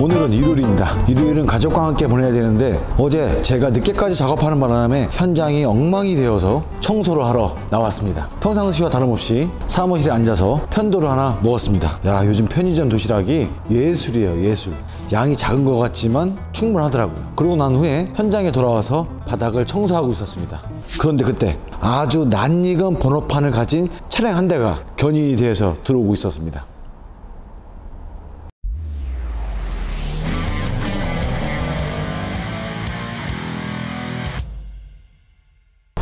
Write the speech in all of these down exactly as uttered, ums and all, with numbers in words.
오늘은 일요일입니다. 일요일은 가족과 함께 보내야 되는데 어제 제가 늦게까지 작업하는 바람에 현장이 엉망이 되어서 청소를 하러 나왔습니다. 평상시와 다름없이 사무실에 앉아서 편도를 하나 먹었습니다. 야, 요즘 편의점 도시락이 예술이에요, 예술. 양이 작은 것 같지만 충분하더라고요. 그러고 난 후에 현장에 돌아와서 바닥을 청소하고 있었습니다. 그런데 그때 아주 낯익은 번호판을 가진 차량 한 대가 견인이 되어서 들어오고 있었습니다.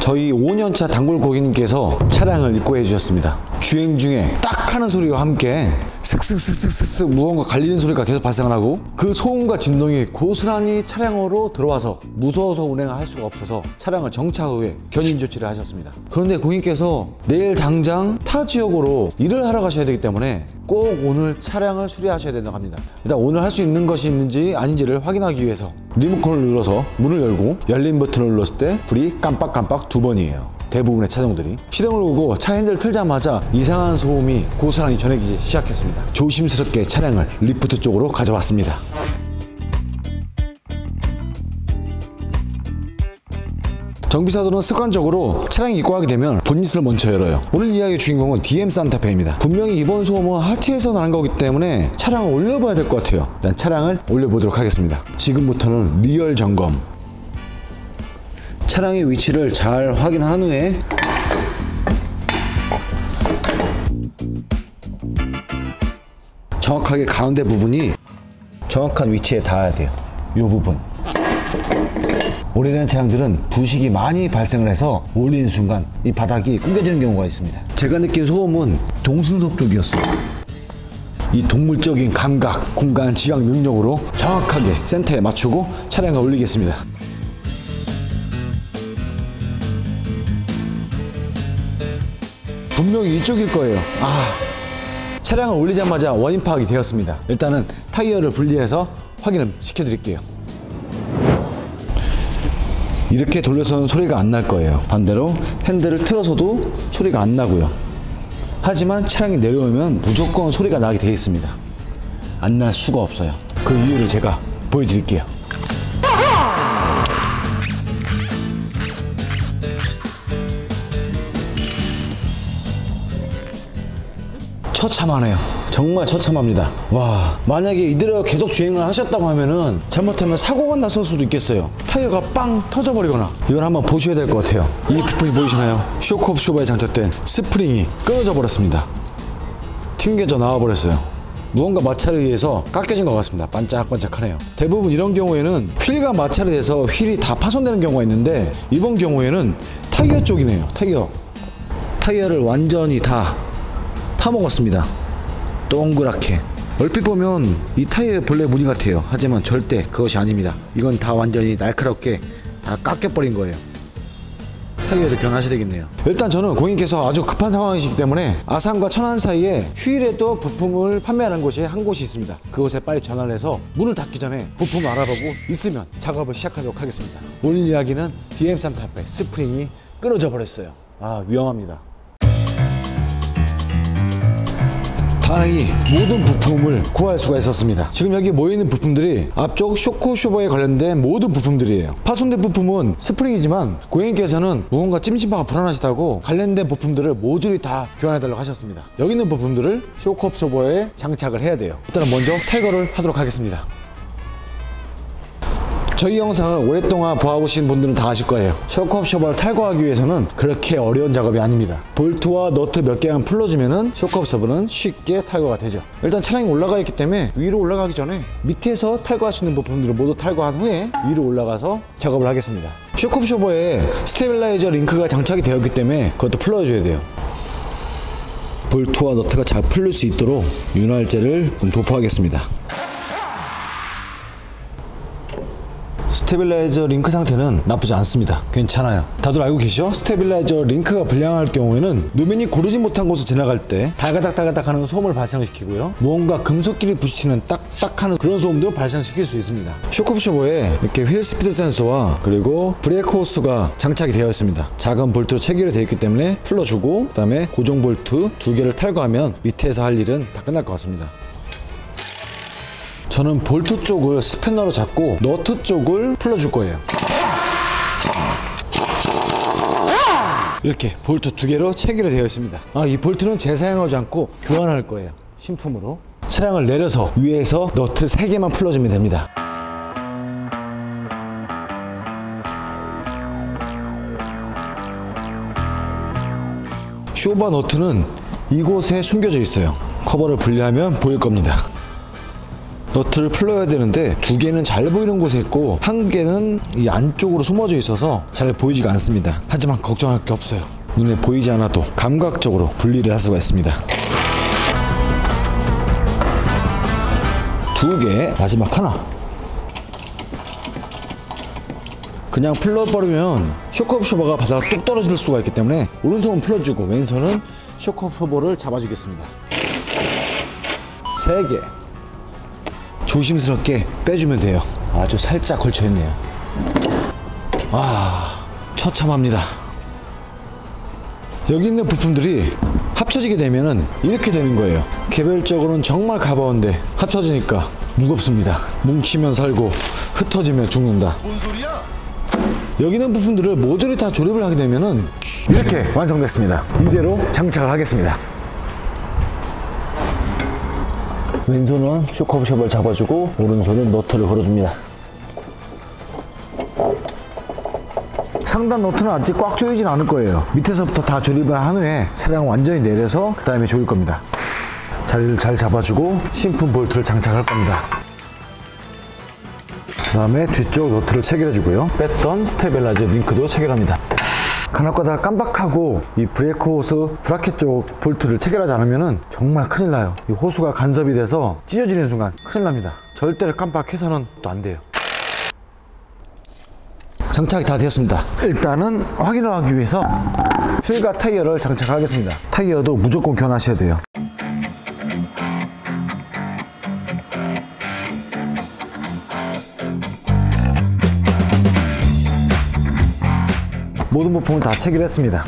저희 오 년차 단골 고객님께서 차량을 입고해 주셨습니다. 주행 중에 딱 하는 소리와 함께 슥슥슥슥슥 무언가 갈리는 소리가 계속 발생하고 그 소음과 진동이 고스란히 차량으로 들어와서 무서워서 운행을 할 수가 없어서 차량을 정차 후에 견인 조치를 하셨습니다. 그런데 고객님께서 내일 당장 타 지역으로 일을 하러 가셔야 되기 때문에 꼭 오늘 차량을 수리하셔야 된다고 합니다. 일단 오늘 할 수 있는 것이 있는지 아닌지를 확인하기 위해서 리모컨을 눌러서 문을 열고 열린 버튼을 눌렀을 때 불이 깜빡깜빡 두 번이에요. 대부분의 차종들이 시동을 걸고 차 핸들을 틀자마자 이상한 소음이 고스란히 전해지기 시작했습니다. 조심스럽게 차량을 리프트 쪽으로 가져왔습니다. 정비사들은 습관적으로 차량이 입고하게 되면 본닛을 먼저 열어요. 오늘 이야기의 주인공은 디엠 산타페입니다. 분명히 이번 소음은 하체에서 나는 거기 때문에 차량을 올려봐야 될 것 같아요. 일단 차량을 올려보도록 하겠습니다. 지금부터는 리얼 점검. 차량의 위치를 잘 확인한 후에 정확하게 가운데 부분이 정확한 위치에 닿아야 돼요. 이 부분. 오래된 차량들은 부식이 많이 발생을 해서 올리는 순간 이 바닥이 끊겨지는 경우가 있습니다. 제가 느낀 소음은 동승석 쪽이었어요. 이 동물적인 감각, 공간 지각 능력으로 정확하게 센터에 맞추고 차량을 올리겠습니다. 분명히 이쪽일 거예요. 아, 차량을 올리자마자 원인 파악이 되었습니다. 일단은 타이어를 분리해서 확인을 시켜드릴게요. 이렇게 돌려서는 소리가 안 날 거예요. 반대로 핸들을 틀어서도 소리가 안 나고요. 하지만 차량이 내려오면 무조건 소리가 나게 되어 있습니다. 안 날 수가 없어요. 그 이유를 제가 보여드릴게요. 처참하네요. 정말 처참합니다. 와, 만약에 이대로 계속 주행을 하셨다고 하면은 잘못하면 사고가 났을 수도 있겠어요. 타이어가 빵 터져버리거나. 이걸 한번 보셔야 될 것 같아요. 이 부품이 보이시나요? 쇼크 옵쇼바에 장착된 스프링이 끊어져 버렸습니다. 튕겨져 나와버렸어요. 무언가 마찰에 의해서 깎여진 것 같습니다. 반짝반짝하네요. 대부분 이런 경우에는 휠과 마찰에 의해서 휠이 다 파손되는 경우가 있는데 이번 경우에는 타이어 쪽이네요. 타이어. 타이어를 완전히 다 파먹었습니다. 동그랗게. 얼핏 보면 이 타이어의 본래 무늬 같아요. 하지만 절대 그것이 아닙니다. 이건 다 완전히 날카롭게 다 깎여버린 거예요. 타이어를 변하셔야 되겠네요. 일단 저는 고객님께서 아주 급한 상황이시기 때문에 아산과 천안 사이에 휴일에 또 부품을 판매하는 곳이 한 곳이 있습니다. 그곳에 빨리 전화를 해서 문을 닫기 전에 부품을 알아보고 있으면 작업을 시작하도록 하겠습니다. 오늘 이야기는 디엠 쓰리 카페 스프링이 끊어져 버렸어요. 아, 위험합니다. 다행히 모든 부품을 구할 수가 있었습니다. 지금 여기 모여있는 부품들이 앞쪽 쇼크 쇼버에 관련된 모든 부품들이에요. 파손된 부품은 스프링이지만 고객님께서는 무언가 찜찜하고 불안하시다고 관련된 부품들을 모조리 다 교환해달라고 하셨습니다. 여기 있는 부품들을 쇼크 옵쇼버에 장착을 해야 돼요. 일단 먼저 탈거를 하도록 하겠습니다. 저희 영상을 오랫동안 보아보신 분들은 다 아실 거예요. 쇼크 옵쇼버를 탈거하기 위해서는 그렇게 어려운 작업이 아닙니다. 볼트와 너트 몇 개만 풀러주면 쇼크 옵쇼버는 쉽게 탈거가 되죠. 일단 차량이 올라가 있기 때문에 위로 올라가기 전에 밑에서 탈거할 수 있는 부품들을 모두 탈거한 후에 위로 올라가서 작업을 하겠습니다. 쇼크 옵쇼버에 스테빌라이저 링크가 장착이 되었기 때문에 그것도 풀러줘야 돼요. 볼트와 너트가 잘 풀릴 수 있도록 윤활제를 좀 도포하겠습니다. 스테빌라이저 링크 상태는 나쁘지 않습니다. 괜찮아요. 다들 알고 계시죠? 스테빌라이저 링크가 불량할 경우에는 노면이 고르지 못한 곳을 지나갈 때 달가닥달가닥 하는 소음을 발생시키고요. 무언가 금속끼리 부딪히는 딱딱하는 그런 소음도 발생시킬 수 있습니다. 쇼크 옵쇼버에 이렇게 휠 스피드 센서와 그리고 브레이크 호스가 장착이 되어 있습니다. 작은 볼트로 체결이 되어 있기 때문에 풀러주고 그 다음에 고정 볼트 두 개를 탈거하면 밑에서 할 일은 다 끝날 것 같습니다. 저는 볼트 쪽을 스패너로 잡고 너트 쪽을 풀러줄 거예요. 이렇게 볼트 두 개로 체결이 되어 있습니다. 아, 이 볼트는 재사용하지 않고 교환할 거예요. 신품으로. 차량을 내려서 위에서 너트 세 개만 풀러주면 됩니다. 쇼바 너트는 이곳에 숨겨져 있어요. 커버를 분리하면 보일 겁니다. 너트를 풀러야 되는데 두 개는 잘 보이는 곳에 있고 한 개는 이 안쪽으로 숨어져 있어서 잘 보이지가 않습니다. 하지만 걱정할 게 없어요. 눈에 보이지 않아도 감각적으로 분리를 할 수가 있습니다. 두 개, 마지막 하나. 그냥 풀러버리면 쇼크업 쇼버가 바닥에 뚝 떨어질 수가 있기 때문에 오른손은 풀러주고 왼손은 쇼크업 쇼버를 잡아주겠습니다. 세 개. 조심스럽게 빼주면 돼요. 아주 살짝 걸쳐있네요. 아, 처참합니다. 여기 있는 부품들이 합쳐지게 되면은 이렇게 되는 거예요. 개별적으로는 정말 가벼운데 합쳐지니까 무겁습니다. 뭉치면 살고 흩어지면 죽는다. 뭔 소리야? 여기 있는 부품들을 모조리 다 조립을 하게 되면은 이렇게 완성됐습니다. 이대로 장착을 하겠습니다. 왼손은 쇼크업 쇼버를 잡아주고 오른손은 너트를 걸어줍니다. 상단 너트는 아직 꽉 조이진 않을 거예요. 밑에서부터 다 조립을 한 후에 차량 완전히 내려서 그 다음에 조일 겁니다. 자리를 잘 잡아주고 신품 볼트를 장착할 겁니다. 그 다음에 뒤쪽 너트를 체결해주고요. 뺐던 스테빌라이저 링크도 체결합니다. 간혹가다 깜빡하고 이 브레이크 호스 브라켓 쪽 볼트를 체결하지 않으면 정말 큰일 나요. 이 호스가 간섭이 돼서 찢어지는 순간 큰일 납니다. 절대로 깜빡해서는 또 안 돼요. 장착이 다 되었습니다. 일단은 확인을 하기 위해서 휠과 타이어를 장착하겠습니다. 타이어도 무조건 교환하셔야 돼요. 모든 부품을 다 체결했습니다.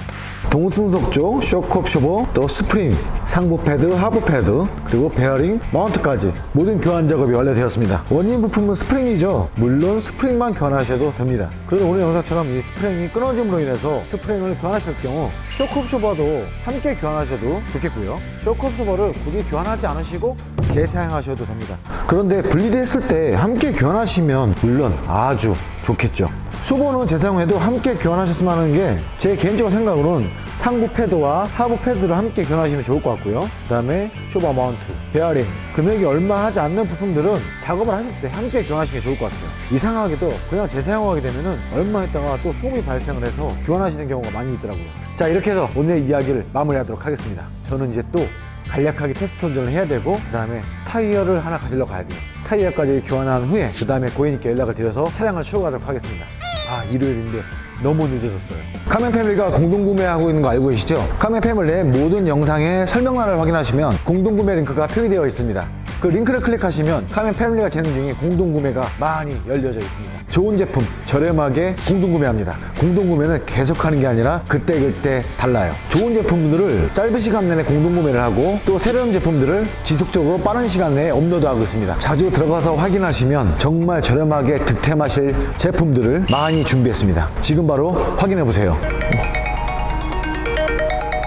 동승석 쪽 쇼크업 쇼버, 또 스프링, 상부 패드, 하부 패드, 그리고 베어링, 마운트까지 모든 교환 작업이 완료되었습니다. 원인 부품은 스프링이죠. 물론 스프링만 교환하셔도 됩니다. 그래도 오늘 영상처럼 이 스프링이 끊어짐으로 인해서 스프링을 교환하실 경우 쇼크업 쇼버도 함께 교환하셔도 좋겠고요. 쇼크업 쇼버를 굳이 교환하지 않으시고 재사용하셔도 됩니다. 그런데 분리를 했을 때 함께 교환하시면 물론 아주 좋겠죠. 쇼버는 재사용해도 함께 교환하셨으면 하는 게 제 개인적인 생각으로는 상부 패드와 하부 패드를 함께 교환하시면 좋을 것 같고요. 그 다음에 쇼바 마운트, 베어링, 금액이 얼마 하지 않는 부품들은 작업을 하실 때 함께 교환하시는 게 좋을 것 같아요. 이상하게도 그냥 재사용하게 되면은 얼마 있다가 또 소음이 발생을 해서 교환하시는 경우가 많이 있더라고요. 자, 이렇게 해서 오늘의 이야기를 마무리하도록 하겠습니다. 저는 이제 또 간략하게 테스트 운전을 해야 되고 그 다음에 타이어를 하나 가지러 가야 돼요. 타이어까지 교환한 후에 그 다음에 고객님께 연락을 드려서 차량을 출고하도록 하겠습니다. 아, 일요일인데 너무 늦어졌어요. 카멘 패밀리가 공동구매하고 있는 거 알고 계시죠? 카멘 패밀리의 모든 영상의 설명란을 확인하시면 공동구매 링크가 표기되어 있습니다. 그 링크를 클릭하시면 카멘 패밀리가 진행 중인 공동구매가 많이 열려져 있습니다. 좋은 제품 저렴하게 공동구매합니다. 공동구매는 계속하는 게 아니라 그때그때 달라요. 좋은 제품들을 짧은 시간 내에 공동구매를 하고 또 새로운 제품들을 지속적으로 빠른 시간 내에 업로드하고 있습니다. 자주 들어가서 확인하시면 정말 저렴하게 득템하실 제품들을 많이 준비했습니다. 지금 바로 확인해보세요.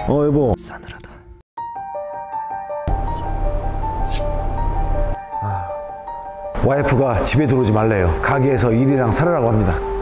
어, 여보. 싸늘하다. 와이프가 집에 들어오지 말래요. 가게에서 일이랑 살으라고 합니다.